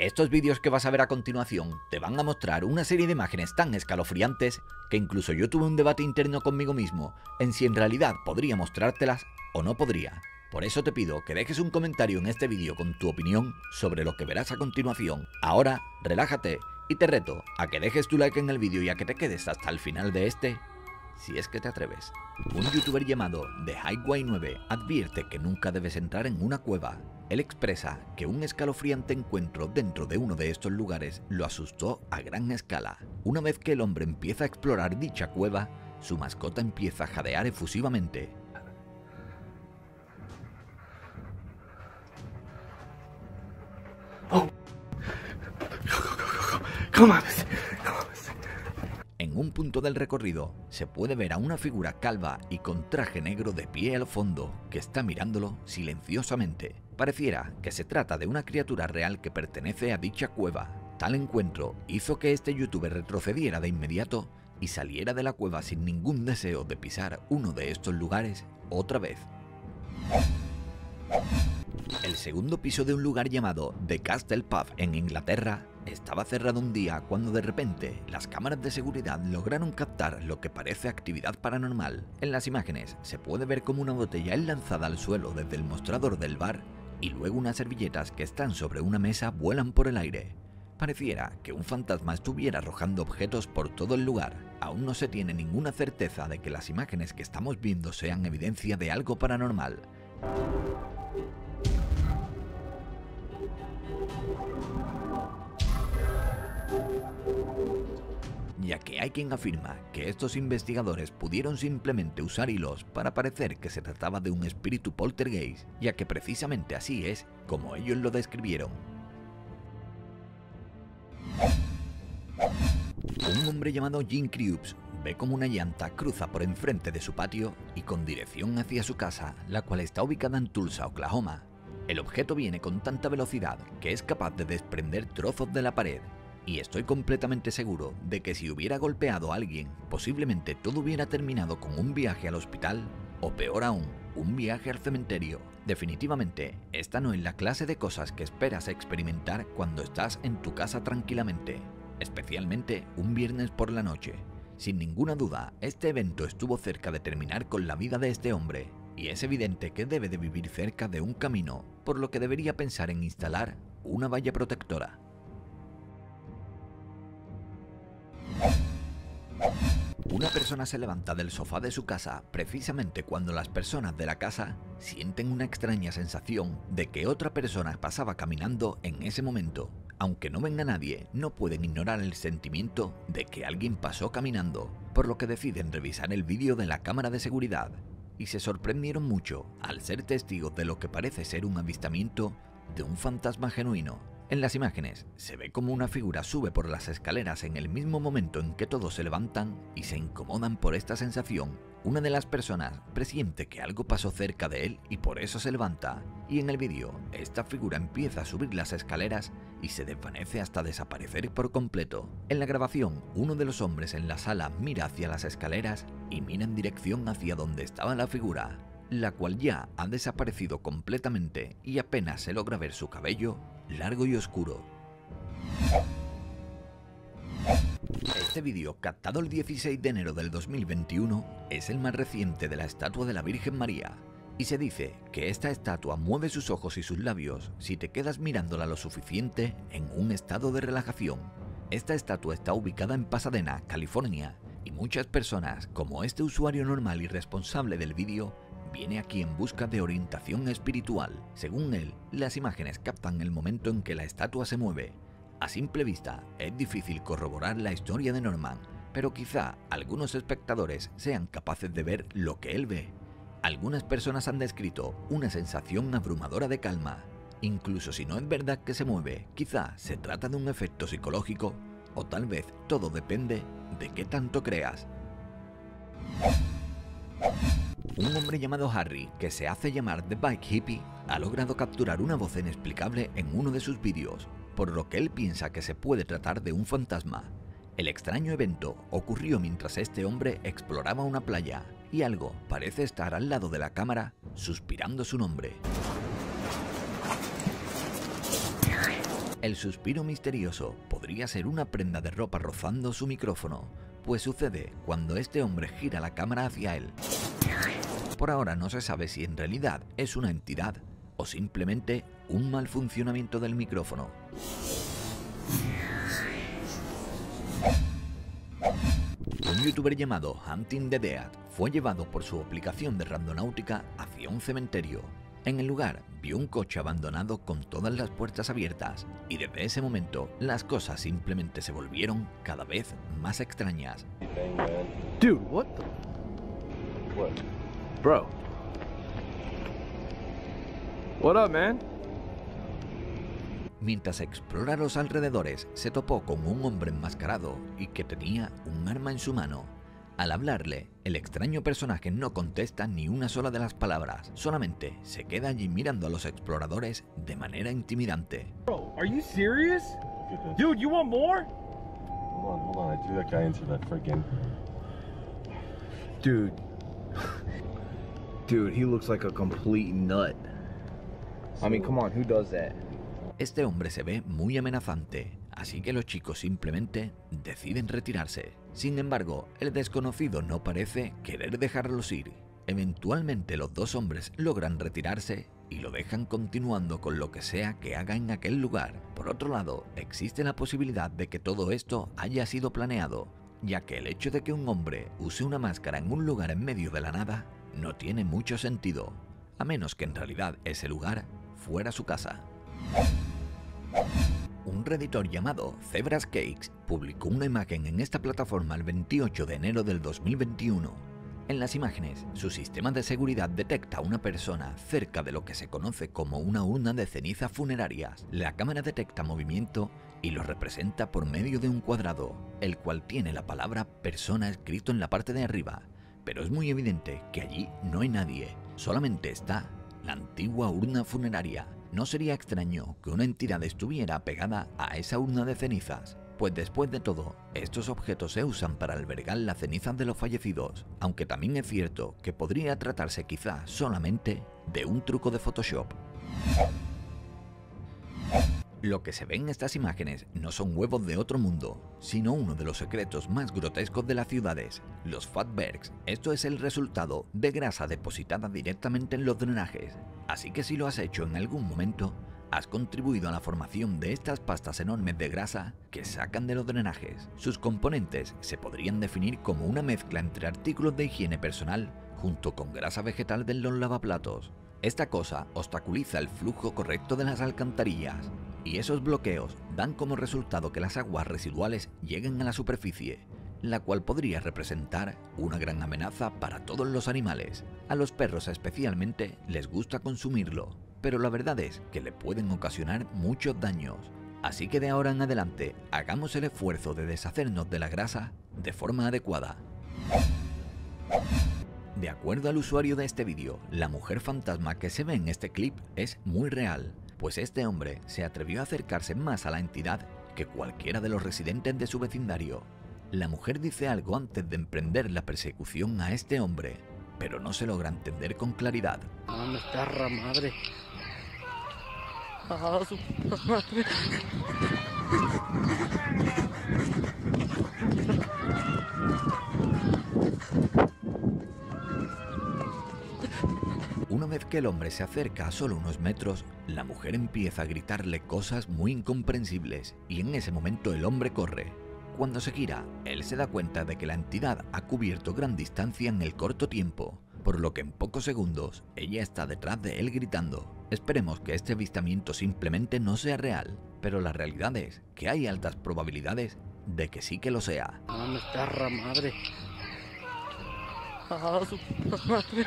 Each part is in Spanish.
Estos vídeos que vas a ver a continuación te van a mostrar una serie de imágenes tan escalofriantes que incluso yo tuve un debate interno conmigo mismo en si en realidad podría mostrártelas o no podría. Por eso te pido que dejes un comentario en este vídeo con tu opinión sobre lo que verás a continuación. Ahora, relájate y te reto a que dejes tu like en el vídeo y a que te quedes hasta el final de este, si es que te atreves. Un youtuber llamado The Highway 9 advierte que nunca debes entrar en una cueva. Él expresa que un escalofriante encuentro dentro de uno de estos lugares lo asustó a gran escala. Una vez que el hombre empieza a explorar dicha cueva, su mascota empieza a jadear efusivamente. Oh. Come on. En un punto del recorrido se puede ver a una figura calva y con traje negro de pie al fondo que está mirándolo silenciosamente. Pareciera que se trata de una criatura real que pertenece a dicha cueva. Tal encuentro hizo que este youtuber retrocediera de inmediato y saliera de la cueva sin ningún deseo de pisar uno de estos lugares otra vez. El segundo piso de un lugar llamado The Castle Pub en Inglaterra estaba cerrado un día cuando de repente las cámaras de seguridad lograron captar lo que parece actividad paranormal. En las imágenes se puede ver como una botella es lanzada al suelo desde el mostrador del bar y luego unas servilletas que están sobre una mesa vuelan por el aire. Pareciera que un fantasma estuviera arrojando objetos por todo el lugar. Aún no se tiene ninguna certeza de que las imágenes que estamos viendo sean evidencia de algo paranormal. Ya que hay quien afirma que estos investigadores pudieron simplemente usar hilos para parecer que se trataba de un espíritu poltergeist, ya que precisamente así es como ellos lo describieron. Un hombre llamado Gene Krebs ve como una llanta cruza por enfrente de su patio y con dirección hacia su casa, la cual está ubicada en Tulsa, Oklahoma. El objeto viene con tanta velocidad que es capaz de desprender trozos de la pared. Y estoy completamente seguro de que si hubiera golpeado a alguien, posiblemente todo hubiera terminado con un viaje al hospital o peor aún, un viaje al cementerio. Definitivamente, esta no es la clase de cosas que esperas experimentar cuando estás en tu casa tranquilamente, especialmente un viernes por la noche. Sin ninguna duda, este evento estuvo cerca de terminar con la vida de este hombre y es evidente que debe de vivir cerca de un camino, por lo que debería pensar en instalar una valla protectora. Una persona se levanta del sofá de su casa precisamente cuando las personas de la casa sienten una extraña sensación de que otra persona pasaba caminando en ese momento. Aunque no venga nadie, no pueden ignorar el sentimiento de que alguien pasó caminando, por lo que deciden revisar el vídeo de la cámara de seguridad y se sorprendieron mucho al ser testigos de lo que parece ser un avistamiento de un fantasma genuino. En las imágenes se ve como una figura sube por las escaleras en el mismo momento en que todos se levantan y se incomodan por esta sensación. Una de las personas presiente que algo pasó cerca de él y por eso se levanta, y en el vídeo esta figura empieza a subir las escaleras y se desvanece hasta desaparecer por completo. En la grabación, uno de los hombres en la sala mira hacia las escaleras y mira en dirección hacia donde estaba la figura, la cual ya ha desaparecido completamente y apenas se logra ver su cabello largo y oscuro. Este vídeo, captado el 16 de enero del 2021, es el más reciente de la estatua de la Virgen María, y se dice que esta estatua mueve sus ojos y sus labios si te quedas mirándola lo suficiente en un estado de relajación. Esta estatua está ubicada en Pasadena, California, y muchas personas, como este usuario normal y responsable del vídeo, viene aquí en busca de orientación espiritual. Según él, las imágenes captan el momento en que la estatua se mueve. A simple vista, es difícil corroborar la historia de Norman, pero quizá algunos espectadores sean capaces de ver lo que él ve. Algunas personas han descrito una sensación abrumadora de calma. Incluso si no es verdad que se mueve, quizá se trata de un efecto psicológico, o tal vez todo depende de qué tanto creas. Un hombre llamado Harry, que se hace llamar The Bike Hippie, ha logrado capturar una voz inexplicable en uno de sus vídeos, por lo que él piensa que se puede tratar de un fantasma. El extraño evento ocurrió mientras este hombre exploraba una playa, y algo parece estar al lado de la cámara, suspirando su nombre. El suspiro misterioso podría ser una prenda de ropa rozando su micrófono, pues sucede cuando este hombre gira la cámara hacia él. Por ahora no se sabe si en realidad es una entidad o simplemente un mal funcionamiento del micrófono. Un youtuber llamado Hunting the Dead fue llevado por su aplicación de randonáutica hacia un cementerio. En el lugar vio un coche abandonado con todas las puertas abiertas y desde ese momento las cosas simplemente se volvieron cada vez más extrañas. Dude, what the... What? Bro. What up, man? Mientras explora los alrededores, se topó con un hombre enmascarado y que tenía un arma en su mano. Al hablarle, el extraño personaje no contesta ni una sola de las palabras, solamente se queda allí mirando a los exploradores de manera intimidante. Bro, ¿are you serious? Dude, you want more? Hold on, I threw that guy into that freaking... Dude, he looks like a complete nut. I mean, come on, who does that? Este hombre se ve muy amenazante, así que los chicos simplemente deciden retirarse. Sin embargo, el desconocido no parece querer dejarlos ir. Eventualmente los dos hombres logran retirarse y lo dejan continuando con lo que sea que haga en aquel lugar. Por otro lado, existe la posibilidad de que todo esto haya sido planeado, ya que el hecho de que un hombre use una máscara en un lugar en medio de la nada no tiene mucho sentido, a menos que en realidad ese lugar fuera su casa. Un redditor llamado Zebras Cakes publicó una imagen en esta plataforma el 28 de enero del 2021. En las imágenes, su sistema de seguridad detecta a una persona cerca de lo que se conoce como una urna de cenizas funerarias. La cámara detecta movimiento y lo representa por medio de un cuadrado, el cual tiene la palabra persona escrito en la parte de arriba, pero es muy evidente que allí no hay nadie, solamente está la antigua urna funeraria. No sería extraño que una entidad estuviera pegada a esa urna de cenizas, pues después de todo, estos objetos se usan para albergar las cenizas de los fallecidos, aunque también es cierto que podría tratarse quizás solamente de un truco de Photoshop. Lo que se ve en estas imágenes no son huevos de otro mundo, sino uno de los secretos más grotescos de las ciudades, los fatbergs. Esto es el resultado de grasa depositada directamente en los drenajes, así que si lo has hecho en algún momento, has contribuido a la formación de estas pastas enormes de grasa que sacan de los drenajes. Sus componentes se podrían definir como una mezcla entre artículos de higiene personal junto con grasa vegetal de los lavaplatos. Esta cosa obstaculiza el flujo correcto de las alcantarillas, y esos bloqueos dan como resultado que las aguas residuales lleguen a la superficie, la cual podría representar una gran amenaza para todos los animales. A los perros especialmente les gusta consumirlo, pero la verdad es que le pueden ocasionar muchos daños. Así que de ahora en adelante, hagamos el esfuerzo de deshacernos de la grasa de forma adecuada. De acuerdo al usuario de este vídeo, la mujer fantasma que se ve en este clip es muy real, pues este hombre se atrevió a acercarse más a la entidad que cualquiera de los residentes de su vecindario. La mujer dice algo antes de emprender la persecución a este hombre, pero no se logra entender con claridad. ¡Mamá, está ra madre! ¡Ah, su puta madre! Una vez que el hombre se acerca a solo unos metros, la mujer empieza a gritarle cosas muy incomprensibles y en ese momento el hombre corre. Cuando se gira, él se da cuenta de que la entidad ha cubierto gran distancia en el corto tiempo, por lo que en pocos segundos ella está detrás de él gritando. Esperemos que este avistamiento simplemente no sea real, pero la realidad es que hay altas probabilidades de que sí que lo sea. ¡Ah, me está ra madre! ¡Ah, su puta madre!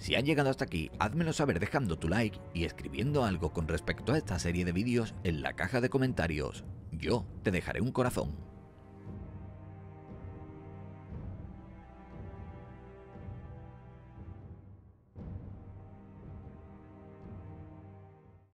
Si has llegado hasta aquí, házmelo saber dejando tu like y escribiendo algo con respecto a esta serie de vídeos en la caja de comentarios. Yo te dejaré un corazón.